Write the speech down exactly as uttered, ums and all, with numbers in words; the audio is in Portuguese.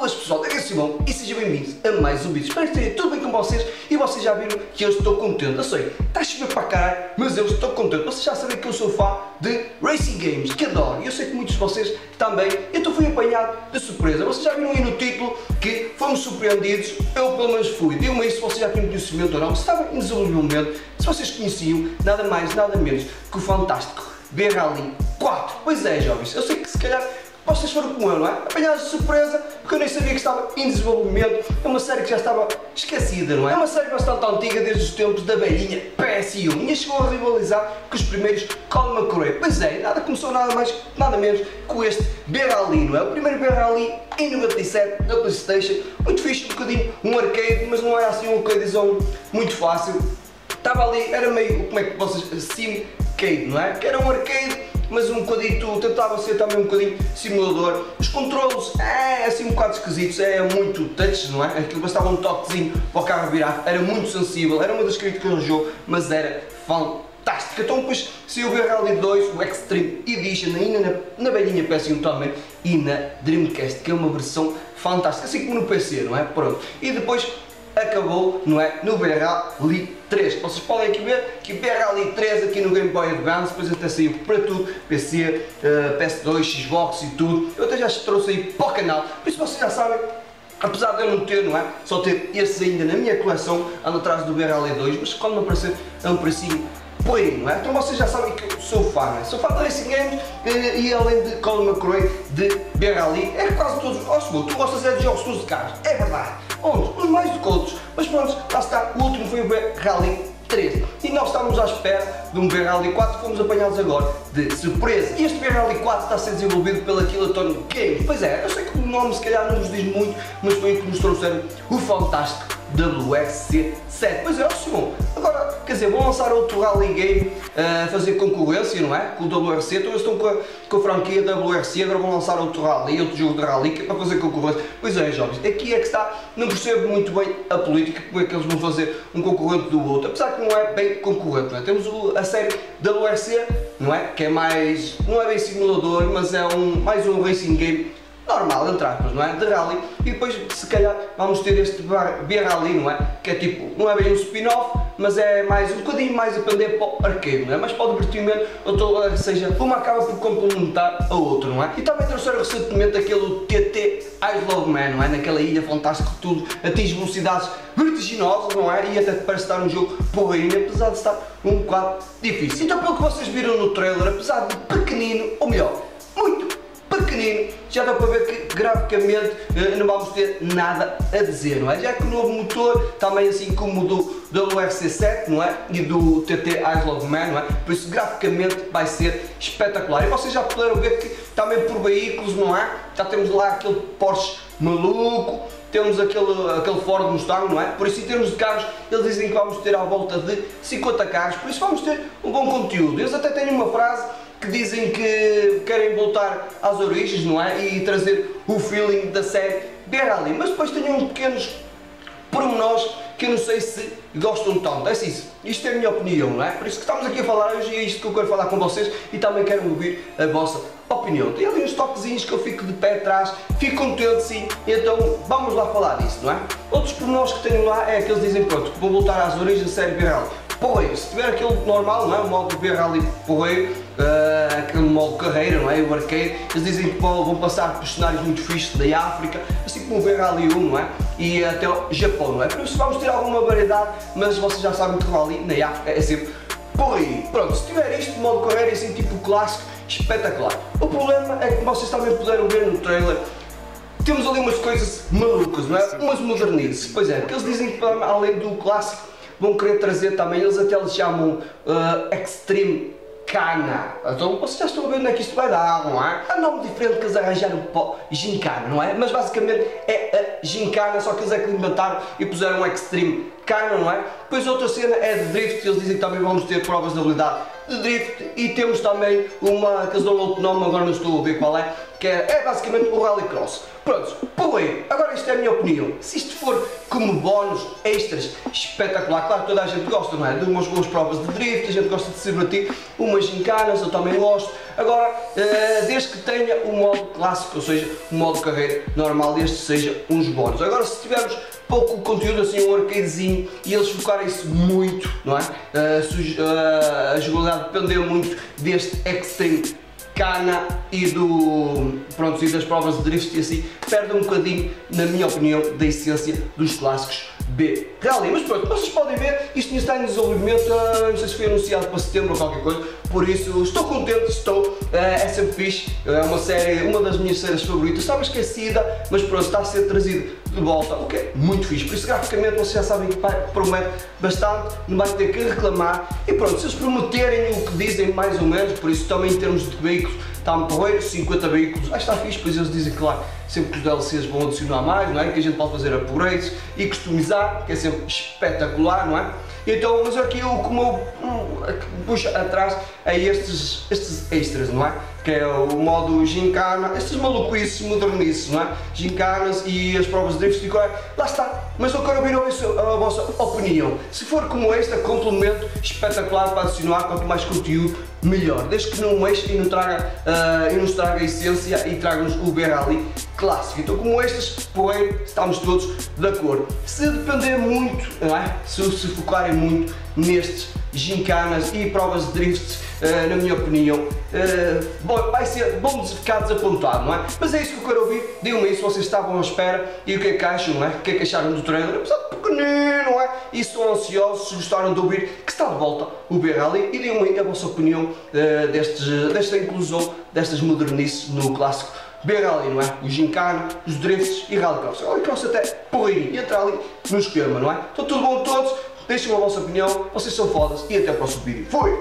Boas pessoal, aqui é o Simão e sejam bem-vindos a mais um vídeo. Espero que esteja tudo bem com vocês e vocês já viram que eu estou contente. Eu sei, está a chover para caralho, mas eu estou contente. Vocês já sabem que eu sou fã de Racing Games, que adoro. E eu sei que muitos de vocês também. Então fui apanhado de surpresa. Vocês já viram aí no título que fomos surpreendidos, eu pelo menos fui. Digam-me aí se vocês já tinham conhecimento ou não, se estavam em desenvolvimento, se vocês conheciam nada mais, nada menos que o fantástico V Rally quatro. Pois é, jovens, eu sei que se calhar vocês foram como eu, não é? Apanhados de surpresa, porque eu nem sabia que estava em desenvolvimento. É uma série que já estava esquecida, não é? É uma série bastante antiga, desde os tempos da velhinha P S um, e chegou a rivalizar com os primeiros Colin McRae. Pois é, nada começou nada mais, nada menos com este V-Rally, não é? O primeiro V-Rally em noventa e sete, na PlayStation. Muito fixe, um bocadinho um arcade, mas não era assim um arcadezão muito fácil. Estava ali, era meio, como é que vocês, sim-cade, não é? Que era um arcade, mas um bocadinho, tentava ser também um bocadinho simulador. Os controles é assim um bocado esquisitos, é muito touch, não é? Aquilo bastava um toquezinho para o carro virar, era muito sensível, era uma das críticas do jogo, mas era fantástica. Então depois saiu o V Rally dois, o Extreme Edition, ainda na, na velhinha P S um também, e na Dreamcast, que é uma versão fantástica, assim como no P C, não é? Pronto. E depois acabou, não é, no V Rally três. Vocês podem aqui ver que V Rally três aqui no Game Boy Advance, depois até saiu para tudo, P C, uh, P S dois, Xbox e tudo. Eu até já trouxe aí para o canal, por isso vocês já sabem, apesar de eu não ter, não é, só ter esses ainda na minha coleção, ando atrás do V Rally dois, mas quando me aparecer é um precinho por aí, não é? Então vocês já sabem que eu sou fã, não é? Sou fã de Racing Games e, e além de Colin McRae, de V Rally, é quase todos, ó, oh, tu gostas é de jogos de carros, é verdade. Onde? Uns mais do que outros, mas pronto, lá está, o último foi o V Rally três e nós estávamos à espera de um V Rally quatro e fomos apanhados agora de surpresa. E este V Rally quatro está a ser desenvolvido pela Kilatonic Game. Pois é, eu sei que o nome se calhar não nos diz muito, mas foi aí que nos trouxeram o fantástico W R C sete. Pois é, ó Simão, agora, quer dizer, vão lançar outro Rally Game a uh, fazer concorrência, não é? Com o W R C, então eles estão com a, com a franquia W R C, agora vão lançar outro Rally, outro jogo de Rally, que é para fazer concorrência. Pois é, jovens, aqui é que está, não percebo muito bem a política, como é que eles vão fazer um concorrente do outro, apesar que não é bem concorrente, não é? Temos a série W R C, não é? Que é mais, não é bem simulador, mas é um, mais um Racing Game normal, entre aspas, não é? De Rally, e depois se calhar vamos ter este V Rally, não é? Que é tipo, não é bem um spin-off, mas é mais, um bocadinho mais a pender para o arcade, não é? Mas para o divertimento, ou seja, uma acaba por complementar a outra, não é? E também trouxeram recentemente aquele T T Isle of Man, não é? Naquela ilha fantástica que tudo atinge velocidades vertiginosas, não é? E até parece estar um jogo porrinho, apesar de estar um bocado difícil. Então pelo que vocês viram no trailer, apesar de pequenino, ou melhor, muito pequenino, já dá para ver que graficamente não vamos ter nada a dizer, não é? Já que o novo motor, também assim como o do W R C sete, não é? E do T T Isle of Man, não é? Por isso graficamente vai ser espetacular. E vocês já puderam ver que também por veículos, não é? Já temos lá aquele Porsche maluco, temos aquele, aquele Ford Mustang, não é? Por isso, em termos de carros, eles dizem que vamos ter à volta de cinquenta carros, por isso vamos ter um bom conteúdo. Eles até têm uma frase que dizem que querem voltar às origens, não é? E trazer o feeling da série V Rally, mas depois tenham pequenos pormenores que eu não sei se gostam tanto. É isso, isto é a minha opinião, não é? Por isso que estamos aqui a falar hoje e é isto que eu quero falar com vocês e também quero ouvir a vossa opinião. Tem ali uns toquezinhos que eu fico de pé atrás, fico contente sim, então vamos lá falar disso, não é? Outros pormenores que tenho lá é que eles dizem, pronto, vou voltar às origens da série V Rally. Porreiro, se tiver aquele normal, não é? O modo V Rally porreiro, uh, aquele modo carreira, não é? O arcade, eles dizem que vão passar por cenários muito fixos da África, assim como o V Rally um, não é? E até o Japão, não é? Por isso vamos ter alguma variedade, mas vocês já sabem que o Rally na África é sempre porreiro. Pronto, se tiver isto de modo carreira, assim tipo clássico, espetacular. O problema é que vocês também puderam ver no trailer, temos ali umas coisas malucas, não é? Umas modernices, pois é, porque eles dizem que além do clássico, vão querer trazer também, eles até lhes chamam uh, Extreme Gincana. Então vocês já estão a ver onde é que isto vai dar, não é? É um nome diferente que eles arranjaram para Gincana, não é? Mas basicamente é a Gincana, só que eles é que inventaram e puseram um Extreme Gincana, não é? Depois outra cena é de drift, eles dizem que também vamos ter provas de habilidade de drift e temos também uma, que eles dão outro nome, agora não estou a ver qual é, que é basicamente o Rallycross. Pronto, pulei. Agora isto é a minha opinião. Se isto for como bónus, extras, espetacular. Claro que toda a gente gosta, não é? De umas boas provas de drift, a gente gosta de se divertir, umas gincanas, eu também gosto. Agora, desde que tenha o modo clássico, ou seja, o modo carreira normal, este seja uns bónus. Agora, se tivermos pouco conteúdo, assim, um arcadezinho, e eles focarem-se muito, não é? A jogabilidade dependeu muito deste Extreme Gincana e, do, pronto, e das provas de drift e assim, perde um bocadinho, na minha opinião, da essência dos clássicos V-Rally. Mas pronto, vocês podem ver, isto está em desenvolvimento, não sei se foi anunciado para setembro ou qualquer coisa, por isso estou contente, estou, é sempre fixe, é uma série, uma das minhas séries favoritas, estava esquecida, mas pronto, está a ser trazido de volta, o que é muito fixe. Por isso, graficamente, vocês já sabem que promete bastante, não vai ter que reclamar, e pronto, se eles prometerem o que dizem, mais ou menos, por isso também em termos de veículos, está um porreiro, cinquenta veículos, ah, está fixe, pois eles dizem que, claro, sempre que os D L Cs vão adicionar mais, não é? Que a gente pode fazer upgrades e customizar, que é sempre espetacular, não é? Então, mas aqui o que me puxa atrás é estes, estes extras, não é? Que é o modo gincana, estes maluquices modernices, não é? Gincanas e as provas de drift, lá está. Mas eu quero ouvir a vossa opinião. Se for como esta, complemento espetacular para adicionar, quanto mais conteúdo, melhor. Desde que não mexa e não traga, uh, e nos traga a essência e traga-nos o V-Rally clássico. Então, como estas, porém, estamos todos de acordo. Se depender muito, não é? Se se focarem muito nestes gincanas e provas de drift, uh, na minha opinião, uh, bom, vai ser bom ficar desapontado, não é? Mas é isso que eu quero ouvir, digam-me isso, vocês estavam à espera e o que é que acham, não é? O que é que acharam do trailer? Apesar de pequenino, não é? E são ansiosos, se gostaram de ouvir, que está de volta o V-Rally e digam-me a vossa opinião uh, destes, desta inclusão, destas modernices no clássico V-Rally, não é? O gincana, os drifts e rallycross. Rallycross até porrinho e entrar ali no esquema, não é? Então tudo bom a todos? Deixem a vossa opinião, vocês são fodas e até o próximo vídeo. Fui!